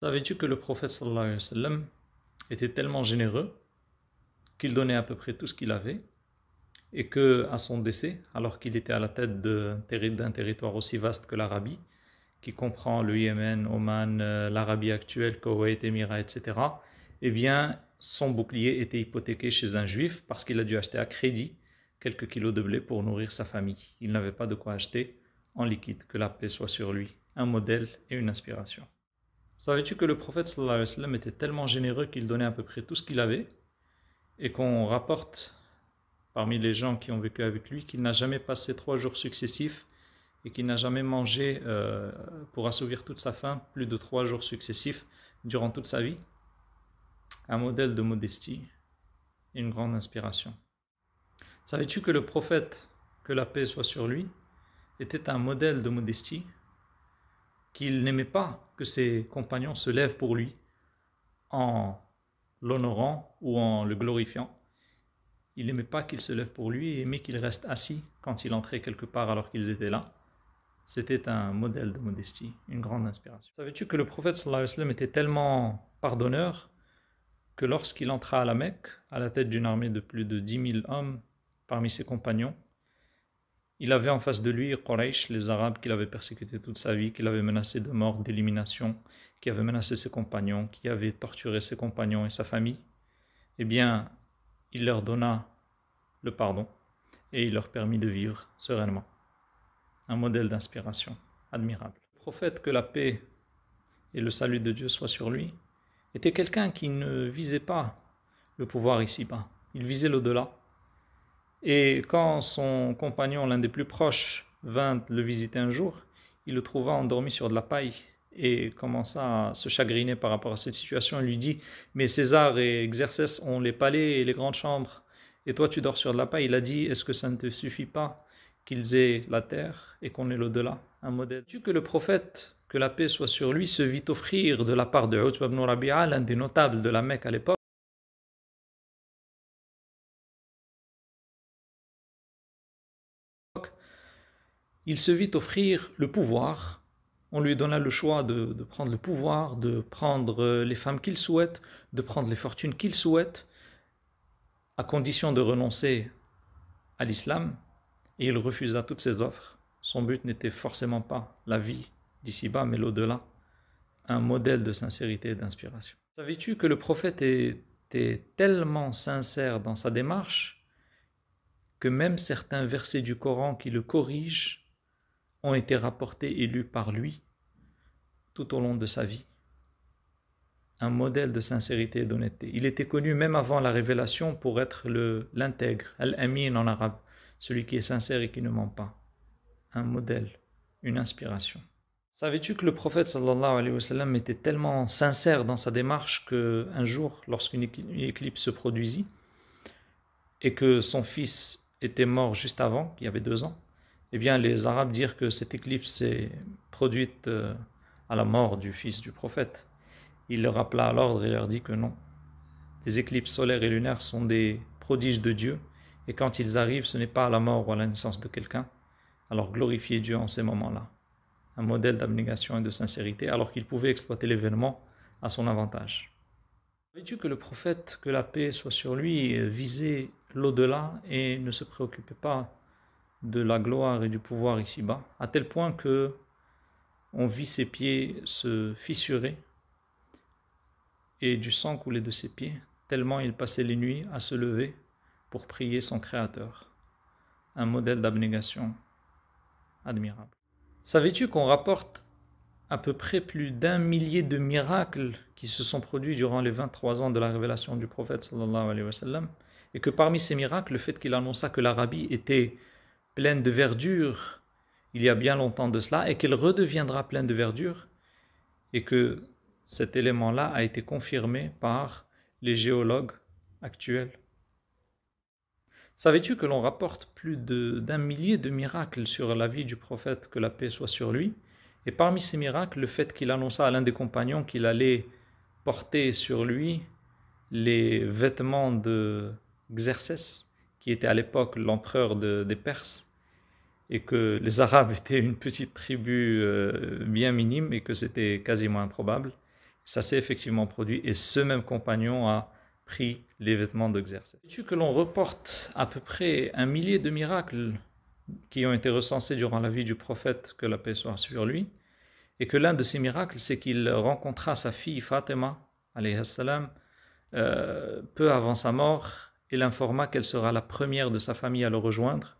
Savais-tu que le prophète sallallahu alayhi wa sallam était tellement généreux qu'il donnait à peu près tout ce qu'il avait et que, à son décès, alors qu'il était à la tête d'un territoire aussi vaste que l'Arabie, qui comprend le Yémen, Oman, l'Arabie actuelle, Koweït, Émirats, etc., eh bien, son bouclier était hypothéqué chez un juif parce qu'il a dû acheter à crédit quelques kilos de blé pour nourrir sa famille. Il n'avait pas de quoi acheter en liquide. Que la paix soit sur lui, un modèle et une inspiration. Savais-tu que le prophète sallallahu alayhi wa sallam était tellement généreux qu'il donnait à peu près tout ce qu'il avait et qu'on rapporte parmi les gens qui ont vécu avec lui qu'il n'a jamais passé 3 jours successifs et qu'il n'a jamais mangé pour assouvir toute sa faim plus de 3 jours successifs durant toute sa vie? Un modèle de modestie et une grande inspiration. Savais-tu que le prophète, que la paix soit sur lui, était un modèle de modestie, qu'il n'aimait pas que ses compagnons se lèvent pour lui en l'honorant ou en le glorifiant. Il n'aimait pas qu'ils se lèvent pour lui et aimait qu'il reste assis quand il entrait quelque part alors qu'ils étaient là. C'était un modèle de modestie, une grande inspiration. Savais-tu que le prophète sallallahu alayhi wa sallam était tellement pardonneur que lorsqu'il entra à la Mecque, à la tête d'une armée de plus de 10 000 hommes parmi ses compagnons, il avait en face de lui Quraysh, les Arabes qu'il avait persécutés toute sa vie, qu'il avait menacé de mort, d'élimination, qui avait menacé ses compagnons, qui avait torturé ses compagnons et sa famille. Eh bien, il leur donna le pardon et il leur permit de vivre sereinement. Un modèle d'inspiration admirable. Le prophète, que la paix et le salut de Dieu soient sur lui, était quelqu'un qui ne visait pas le pouvoir ici-bas, il visait l'au-delà. Et quand son compagnon, l'un des plus proches, vint le visiter un jour, il le trouva endormi sur de la paille et commença à se chagriner par rapport à cette situation. Il lui dit « Mais César et Xerxès ont les palais et les grandes chambres, et toi tu dors sur de la paille. » Il a dit « Est-ce que ça ne te suffit pas qu'ils aient la terre et qu'on ait l'au-delà ?» Un modèle. Tu que le prophète, que la paix soit sur lui, se vit offrir de la part de Utba ibn Rabi'a, l'un des notables de la Mecque à l'époque, il se vit offrir le pouvoir. On lui donna le choix de prendre le pouvoir, de prendre les femmes qu'il souhaite, de prendre les fortunes qu'il souhaite, à condition de renoncer à l'islam, et il refusa toutes ces offres. Son but n'était forcément pas la vie d'ici-bas, mais l'au-delà, un modèle de sincérité et d'inspiration. Savais-tu que le prophète était tellement sincère dans sa démarche que même certains versets du Coran qui le corrigent ont été rapportés et lus par lui tout au long de sa vie. Un modèle de sincérité et d'honnêteté. Il était connu même avant la révélation pour être l'intègre, al-amin en arabe, celui qui est sincère et qui ne ment pas. Un modèle, une inspiration. Savais-tu que le prophète sallallahu alayhi wa sallam était tellement sincère dans sa démarche qu'un jour, lorsqu'une éclipse se produisit et que son fils était mort juste avant, il y avait 2 ans, eh bien, les Arabes dirent que cette éclipse s'est produite à la mort du fils du prophète. Il leur rappela à l'ordre et leur dit que non. Les éclipses solaires et lunaires sont des prodiges de Dieu, et quand ils arrivent, ce n'est pas à la mort ou à la naissance de quelqu'un. Alors glorifiez Dieu en ces moments-là. Un modèle d'abnégation et de sincérité, alors qu'il pouvait exploiter l'événement à son avantage. Savais-tu que le prophète, que la paix soit sur lui, visait l'au-delà et ne se préoccupait pas de la gloire et du pouvoir ici-bas, à tel point que on vit ses pieds se fissurer et du sang couler de ses pieds, tellement il passait les nuits à se lever pour prier son Créateur. Un modèle d'abnégation admirable. Savais-tu qu'on rapporte à peu près plus d'1 millier de miracles qui se sont produits durant les 23 ans de la révélation du prophète sallallahu alayhi wa sallam, et que parmi ces miracles, le fait qu'il annonça que l'Arabie était pleine de verdure il y a bien longtemps de cela, et qu'elle redeviendra pleine de verdure, et que cet élément-là a été confirmé par les géologues actuels. Savais-tu que l'on rapporte plus d'1 millier de miracles sur la vie du prophète, que la paix soit sur lui, et parmi ces miracles, le fait qu'il annonça à l'un des compagnons qu'il allait porter sur lui les vêtements de Xerxès, qui était à l'époque l'empereur des Perses, et que les Arabes étaient une petite tribu bien minime et que c'était quasiment improbable. ça s'est effectivement produit et ce même compagnon a pris les vêtements de Xerxès. Sais-tu que l'on reporte à peu près 1 millier de miracles qui ont été recensés durant la vie du prophète, que la paix soit sur lui, et que l'un de ces miracles, c'est qu'il rencontra sa fille Fatima, alayhi salam, peu avant sa mort, et l'informa qu'elle sera la première de sa famille à le rejoindre,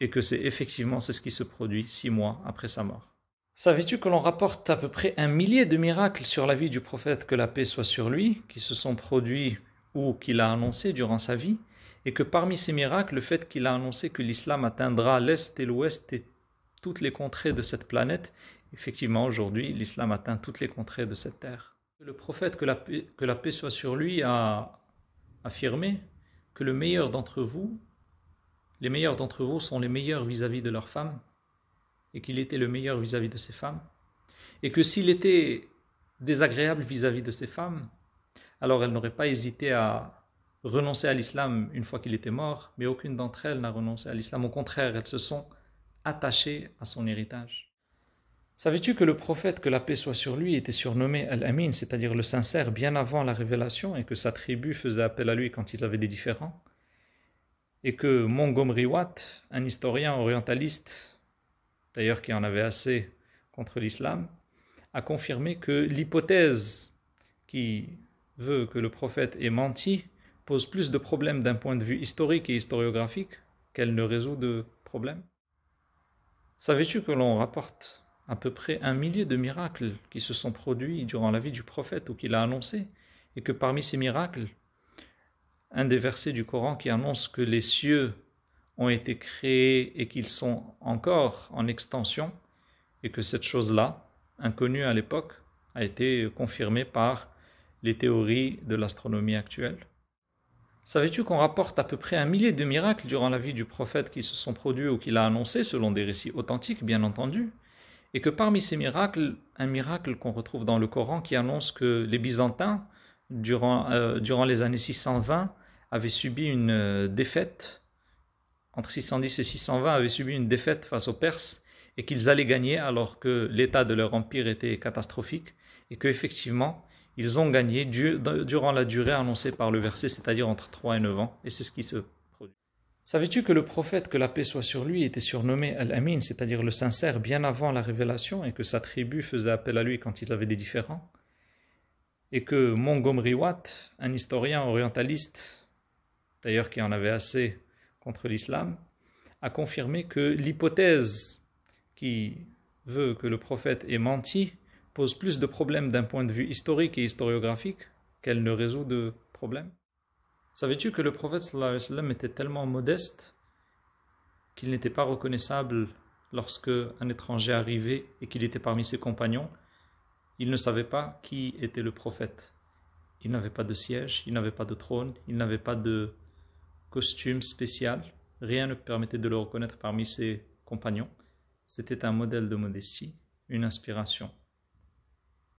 et que c'est effectivement ce qui se produit 6 mois après sa mort. Savais-tu que l'on rapporte à peu près 1 millier de miracles sur la vie du prophète, que la paix soit sur lui, qui se sont produits ou qu'il a annoncés durant sa vie, et que parmi ces miracles, le fait qu'il a annoncé que l'islam atteindra l'Est et l'Ouest et toutes les contrées de cette planète, effectivement aujourd'hui l'islam atteint toutes les contrées de cette terre. Le prophète, que la paix soit sur lui, a affirmé que le meilleur d'entre vous, les meilleurs d'entre vous sont les meilleurs vis-à-vis de leurs femmes, et qu'il était le meilleur vis-à-vis de ses femmes, et que s'il était désagréable vis-à-vis de ses femmes, alors elle n'aurait pas hésité à renoncer à l'islam une fois qu'il était mort, mais aucune d'entre elles n'a renoncé à l'islam. Au contraire, elles se sont attachées à son héritage. Savais-tu que le prophète, que la paix soit sur lui, était surnommé Al-Amin, c'est-à-dire le sincère, bien avant la révélation, et que sa tribu faisait appel à lui quand ils avaient des différends, et que Montgomery Watt, un historien orientaliste, d'ailleurs qui en avait assez contre l'islam, a confirmé que l'hypothèse qui veut que le prophète ait menti pose plus de problèmes d'un point de vue historique et historiographique qu'elle ne résout de problèmes. Savais-tu que l'on rapporte à peu près 1 millier de miracles qui se sont produits durant la vie du prophète ou qu'il a annoncé, et que parmi ces miracles, un des versets du Coran qui annonce que les cieux ont été créés et qu'ils sont encore en extension, et que cette chose-là, inconnue à l'époque, a été confirmée par les théories de l'astronomie actuelle. Savais-tu qu'on rapporte à peu près 1 millier de miracles durant la vie du prophète qui se sont produits ou qu'il a annoncés selon des récits authentiques, bien entendu, et que parmi ces miracles, un miracle qu'on retrouve dans le Coran qui annonce que les Byzantins, durant les années 620, avaient subi une défaite, entre 610 et 620, avaient subi une défaite face aux Perses, et qu'ils allaient gagner alors que l'état de leur empire était catastrophique, et qu'effectivement, ils ont gagné durant la durée annoncée par le verset, c'est-à-dire entre 3 et 9 ans, et c'est ce qui se produit. Savais-tu que le prophète, que la paix soit sur lui, était surnommé Al-Amin, c'est-à-dire le sincère, bien avant la révélation, et que sa tribu faisait appel à lui quand ils avaient des différends, et que Montgomery Watt, un historien orientaliste, d'ailleurs qui en avait assez contre l'islam, a confirmé que l'hypothèse qui veut que le prophète ait menti pose plus de problèmes d'un point de vue historique et historiographique qu'elle ne résout de problèmes. Savais-tu que le prophète sallallahu alayhi wa sallam était tellement modeste qu'il n'était pas reconnaissable lorsque un étranger arrivait et qu'il était parmi ses compagnons? Il ne savait pas qui était le prophète. Il n'avait pas de siège, il n'avait pas de trône, il n'avait pas de costume spécial. Rien ne permettait de le reconnaître parmi ses compagnons. C'était un modèle de modestie, une inspiration.